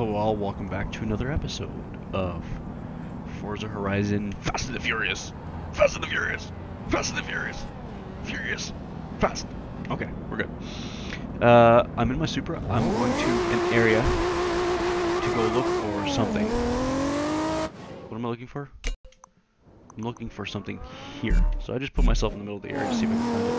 Hello all, welcome back to another episode of Forza Horizon Fast and the Furious. Fast and the Furious. Fast and the Furious. Furious. Fast. Okay, we're good. I'm in my Supra. I'm going to an area to go look for something. What am I looking for? I'm looking for something here. So I just put myself in the middle of the area to see if I can find it.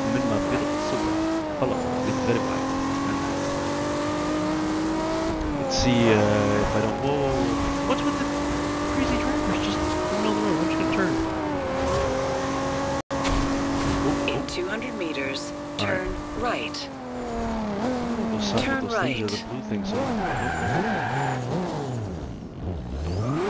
I'm in my beautiful Supra. Hello. It's very nice. See if I don't. Whoa! What's with the crazy drivers just in the middle of the road? I'm just gonna turn. Whoa. In 200 meters, turn right. Turn right. Those things are the blue things.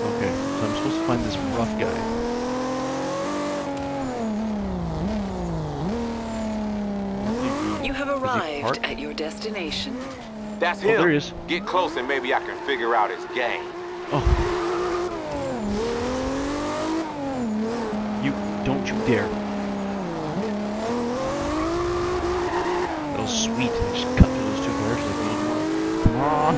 Okay, so I'm supposed to find this rough guy. Arrived at your destination. That's him. There he is. Get close and maybe I can figure out his game. Oh. Don't you dare. That was sweet. I just cut through those two cars like no more. Come on.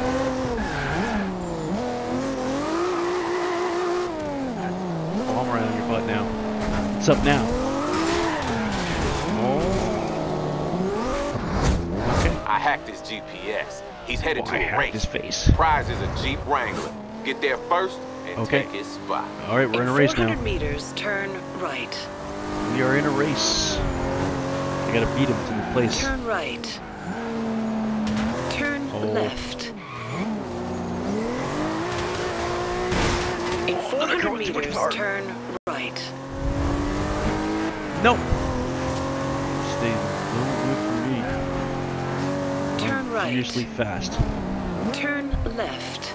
Oh, I'm right on your butt now. What's up now? I hacked his GPS. He's headed to a race. His face. Prize is a Jeep Wrangler. Get there first and take his spot. All right, we're in a race now. 400 meters, turn right. We are in a race. I gotta beat him to the place. Turn right. Turn left. In 400 meters, turn right. Nope. Seriously fast. Turn left.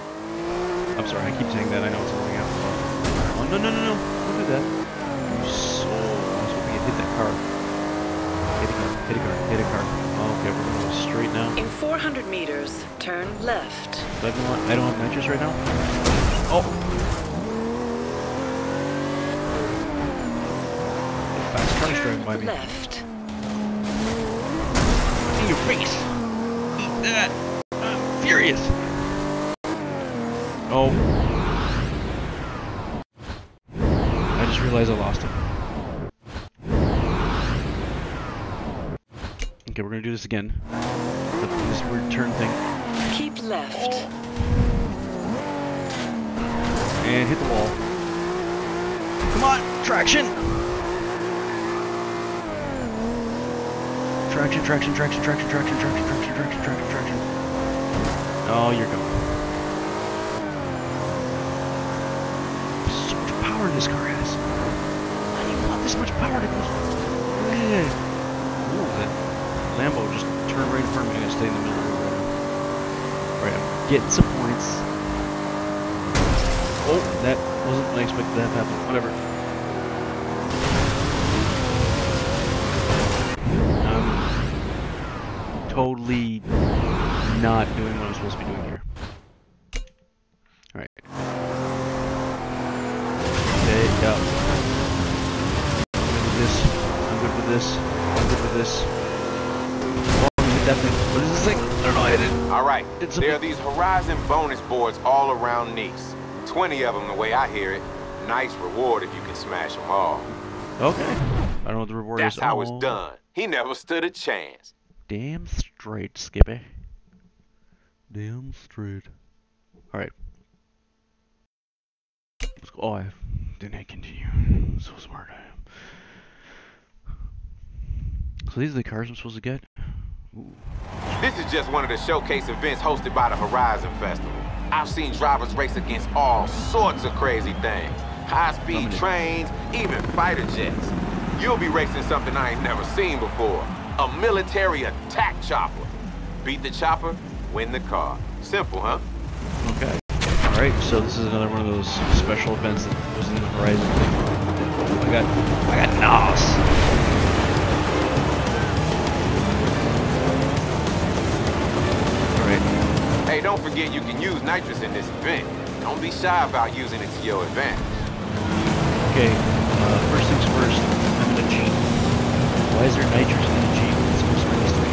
I'm sorry, I keep saying that. I know it's going out. Oh no! Don't do that. You soul. I was hoping you'd hit that car. Hit a car. Oh, okay, we're going straight now. In 400 meters, turn left. I don't have matches right now. Oh. The fast car's driving by me. Left. In your face. I'm furious. Oh. I just realized I lost him. Okay, we're gonna do this again. This weird turn thing. Keep left. And hit the wall. Come on, traction! Traction. Oh, you're going. So much power this car has. I didn't want this much power to go. Ooh, that Lambo just turned right in front of me and I stayed in the middle of the road. Alright, I'm getting some points. Oh, that wasn't what I expected to have happen. Whatever. Totally not doing what I'm supposed to be doing here. Alright. Okay, go. I'm good for this. Oh, hit that thing. What is this thing? I don't know, I hit it. Alright, there are these Horizon bonus boards all around Nice. 20 of them the way I hear it. Nice reward if you can smash them all. Okay. I don't know what the reward is. That's how it's done. He never stood a chance. Damn straight, Skippy. Damn straight. Alright. Let's go. Oh, I didn't continue. So smart I am. So these are the cars I'm supposed to get? Ooh. This is just one of the showcase events hosted by the Horizon Festival. I've seen drivers race against all sorts of crazy things. High-speed trains, even fighter jets. You'll be racing something I ain't never seen before. A military attack chopper. Beat the chopper, win the car. Simple, huh? Okay. Alright, so this is another one of those special events that was in the Horizon thing. Oh, I got NOS! Alright. Hey, don't forget you can use nitrous in this event. Don't be shy about using it to your advantage. Okay, first things first, I'm gonna cheat. Why is there nitrous in the Jeep? It's supposed to be this way.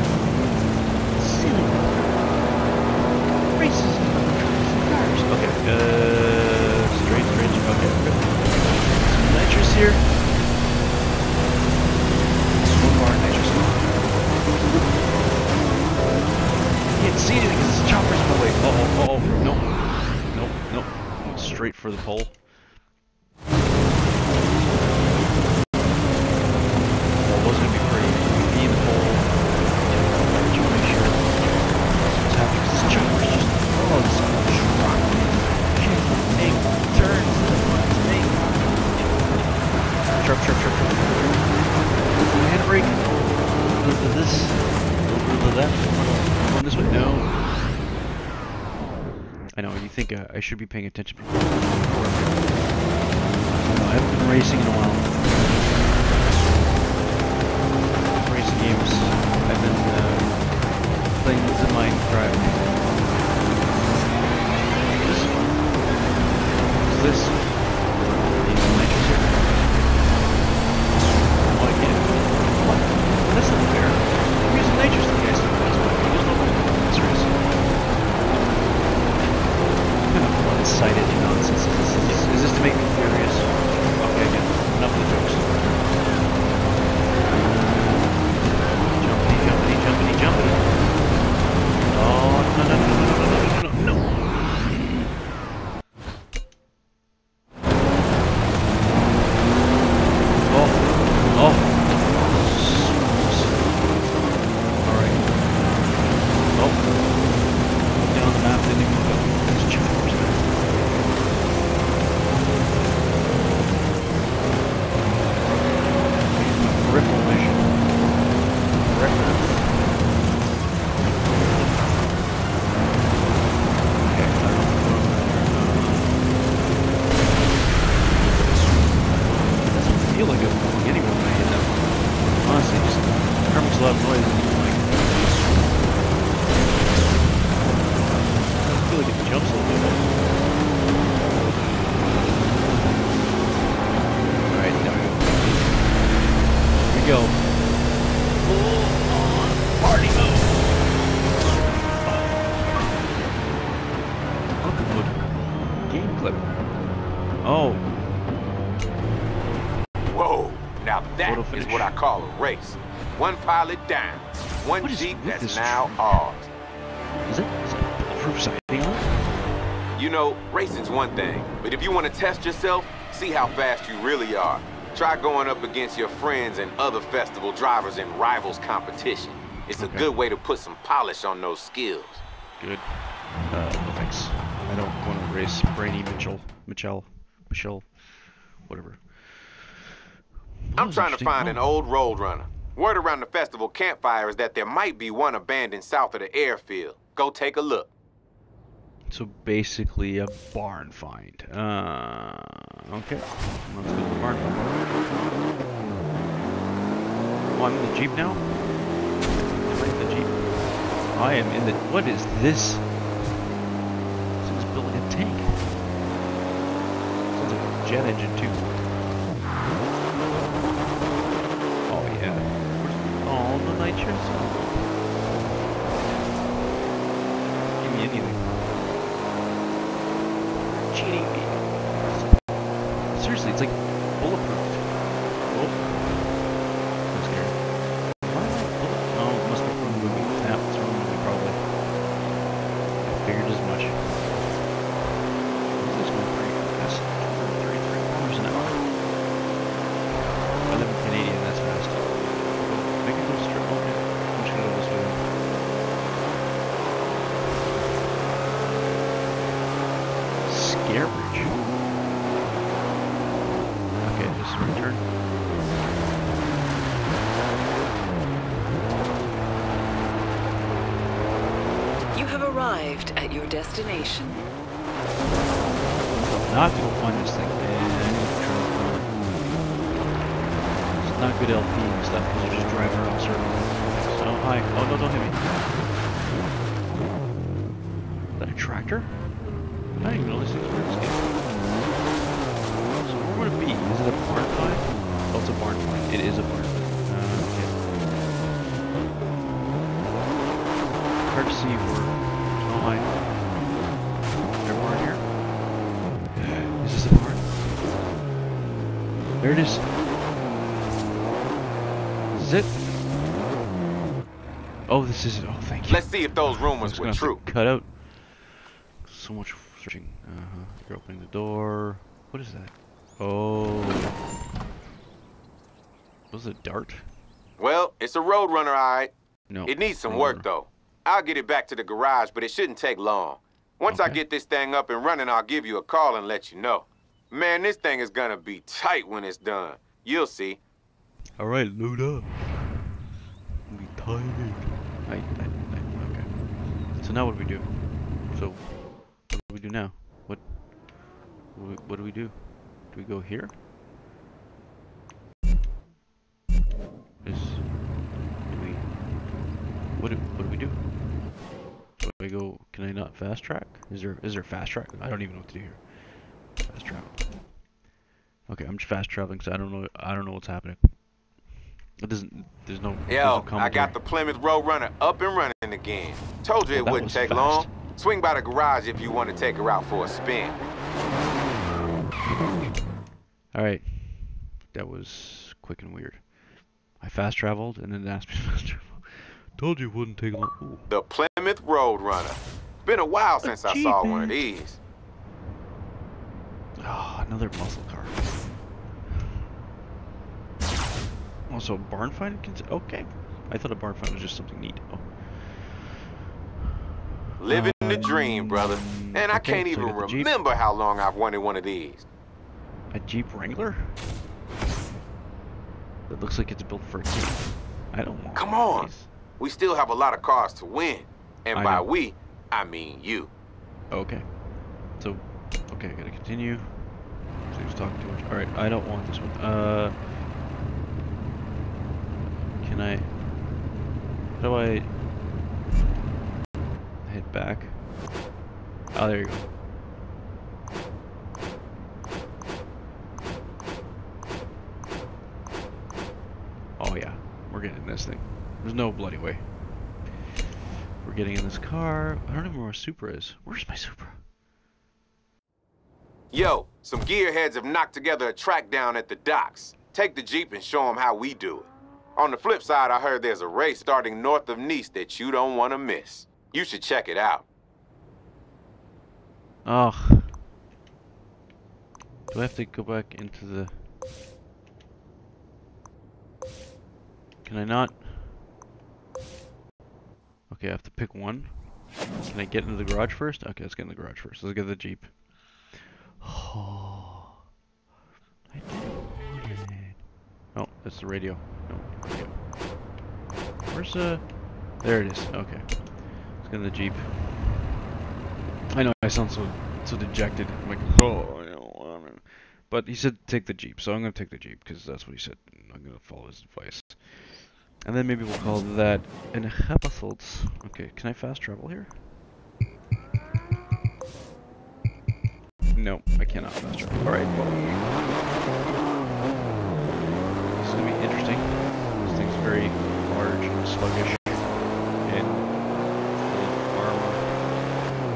Straight. Okay, good. Some nitrous here. Just one more nitrous. Can't see anything because this chopper's in the way. Uh-oh, nope. Straight for the pole. I should be paying attention before. I haven't been racing in a while. Racing games. I've been playing with the Minecraft. This one. This one. Oh, I can't. What? That's not fair. I'm using nitrous in the guys. Excited nonsense. Is this to make me furious? Okay, again, enough of the jokes. Jumpity. Oh, no. Oh. All right. Oh. Down the map, didn't even look up. Race. One pilot down. One Jeep that's now ours. Is that bulletproof siding on? You know, racing's one thing, but if you want to test yourself, see how fast you really are. Try going up against your friends and other festival drivers in rivals competition. It's okay. A good way to put some polish on those skills. Good. No thanks. I don't want to race Brainy Michelle, whatever. I'm trying to find an old Roadrunner. Word around the festival campfire is that there might be one abandoned south of the airfield. Go take a look. So basically a barn find. Okay. Let's go to the barn find. Oh, I'm in the Jeep now? Am I in the Jeep? I am in the... What is this? This is building a tank. Sounds like a jet engine too. All the nitrous. Give me anything. You're cheating me. Seriously, it's like bulletproof. Oh. I'm scared. Why is it bulletproof? Oh, it must be from the movie. Nah, it's from the movie, probably. I figured as much. This is going pretty fast. 33 miles an hour. I live in Canadian, that's fast. I can go straight. Okay. I'm just gonna go this way. Scare bridge. Okay, just return. You have arrived at your destination. Now I have to go find this thing. Not good LP and stuff because you're just driving around circles. So hi. Oh no, don't hit me. Is that a tractor? I didn't even know this thing's where it's going. So where would it be? Is it a barn find? Oh, it's a barn find. It is a barn find. Okay. Hard to see for. Oh hi. Everyone here? There it is. Zip. Oh, this is it. Oh, thank you. Let's see if those rumors were true. Cut out. So much searching. You're opening the door. What is that? Oh. Was it dart? Well, it's a Roadrunner, all right. No. It needs some work, though. I'll get it back to the garage, but it shouldn't take long. Once I get this thing up and running, I'll give you a call and let you know. Man, this thing is gonna be tight when it's done. You'll see. All right, Luda. Be tight. Okay. So now what do we do? So what do we do now? What do we do? Do we go here? What do we do? Do I go? Can I not fast track? Is there fast track? I don't even know what to do here. Fast travel. Okay, I'm just fast traveling, so I don't know what's happening. It doesn't. There's no. Yo, I got the Plymouth Roadrunner up and running again. Told you it wouldn't take long. Swing by the garage if you want to take her out for a spin. All right, that was quick and weird. I fast traveled and then it asked me to fast travel. Told you it wouldn't take long. Ooh. The Plymouth Roadrunner. Been a while since I saw one of these. Oh, another muscle car. Also, barn find? Okay. I thought a barn find was just something neat. Oh. Living the dream, brother. And I can't even remember how long I've wanted one of these. A Jeep Wrangler? That looks like it's built for a kid. I don't want Come on! These. We still have a lot of cars to win, and by we, I mean you. Okay. So, okay, I gotta continue. So he's talking too much. All right, I don't want this one. Can I? How do I head back? Oh, there you go. Oh yeah, we're getting this thing. There's no bloody way. We're getting in this car. I don't even know where Supra is. Where's my Supra? Yo, some gearheads have knocked together a track down at the docks. Take the Jeep and show them how we do it. On the flip side, I heard there's a race starting north of Nice that you don't want to miss. You should check it out. Oh. Do I have to go back into the... Can I not... Okay, I have to pick one. Can I get into the garage first? Okay, let's get in the garage first. Let's get the Jeep. Oh, I did it. Oh, that's the radio. No, radio. Where's the... There it is. Okay. Let's get in the Jeep. I know I sound so dejected. I'm like, oh, I don't want to. But he said take the Jeep, so I'm going to take the Jeep because that's what he said. I'm going to follow his advice. And then maybe we'll call that an episode. Okay, can I fast travel here? No, I cannot fast travel. Alright, well. This is going to be interesting. This thing's very large and sluggish. And full of armor.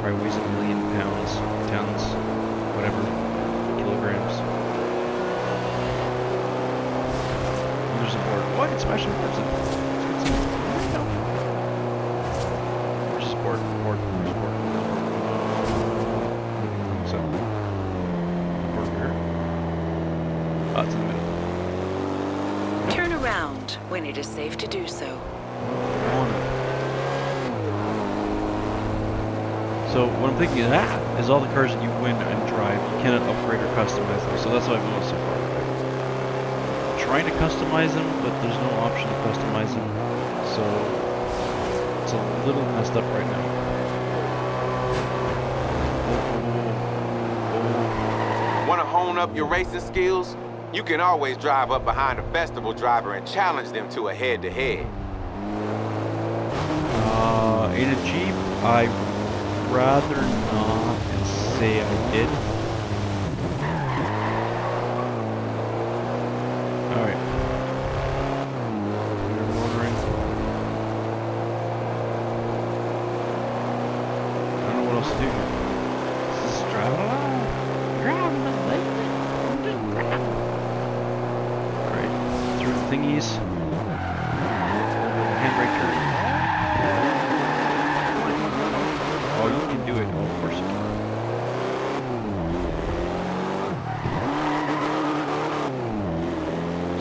Probably weighs 1,000,000 pounds. Tons. Whatever. Kilograms. There's a board. What? It's smashing boards. No. Where's this board? Where's this board? What's up? Board here. Oh, it's in the middle. Turn around when it is safe to do so. So what I'm thinking of that is all the cars that you win and drive, you cannot upgrade or customize them. So that's what I've noticed so far. Trying to customize them, but there's no option to customize them, so it's a little messed up right now. Want to hone up your racing skills? You can always drive up behind a festival driver and challenge them to a head-to-head. In a Jeep, I'd rather not say I did. thingies. Handbrake turn. Oh, you can do it. Oh, of course you can.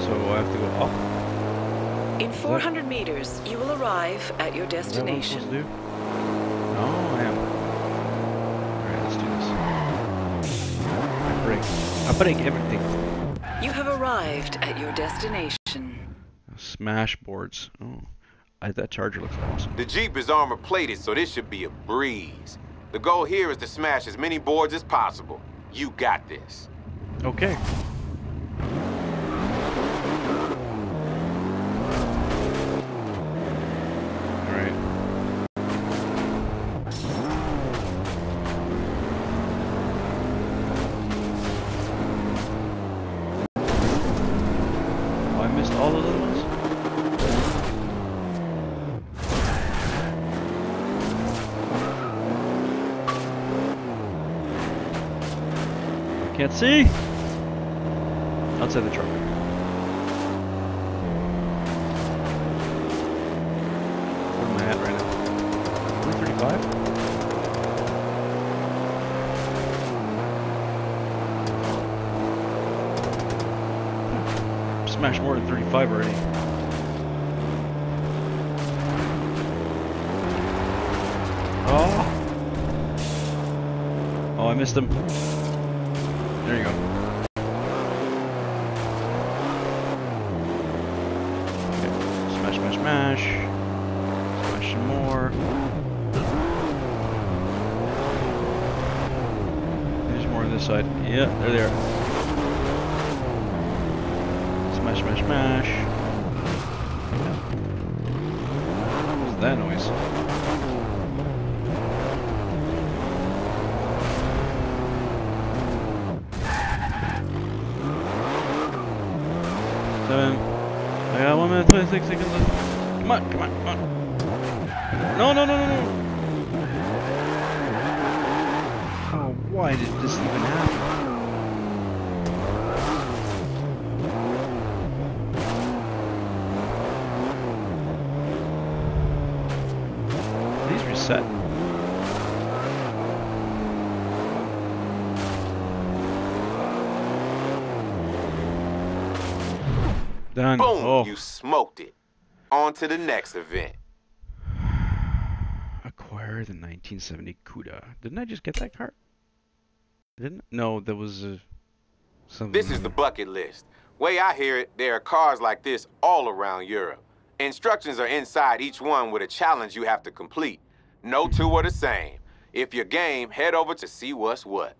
So I have to go up. In 400 meters, you will arrive at your destination. Is that what I'm supposed to do? I break everything. You have arrived at your destination. Smash boards. Oh, that charger looks awesome. The Jeep is armor plated, so this should be a breeze. The goal here is to smash as many boards as possible. You got this. Okay. Can't see. Outside the truck. Where's my hat right now? 35. Smashed more than 35 already. Oh. Oh, I missed him. There you go. Okay. Smash, smash, smash. Smash some more. There's more on this side. Yeah, there they are. Smash, smash, smash. What was that noise? I got 1 minute 26 seconds left. Come on, come on, come on. No, no, no, no, no. Oh, why did this even happen? These reset. Done. Boom! Oh. You smoked it. On to the next event. Acquire the 1970 CUDA. Didn't I just get that car? Didn't? No, there was a... something. This is the bucket list. Way I hear it, there are cars like this all around Europe. Instructions are inside each one with a challenge you have to complete. No two are the same. If you're game, head over to see what's what.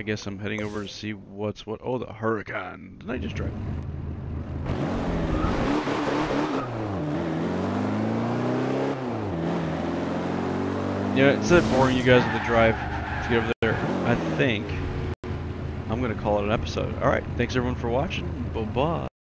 I guess I'm heading over to see what's what. Oh, the Huracan. Didn't I just drive? Yeah, it's that boring you guys with the drive to get over there. I think I'm gonna call it an episode. Alright, thanks everyone for watching. Bye-bye.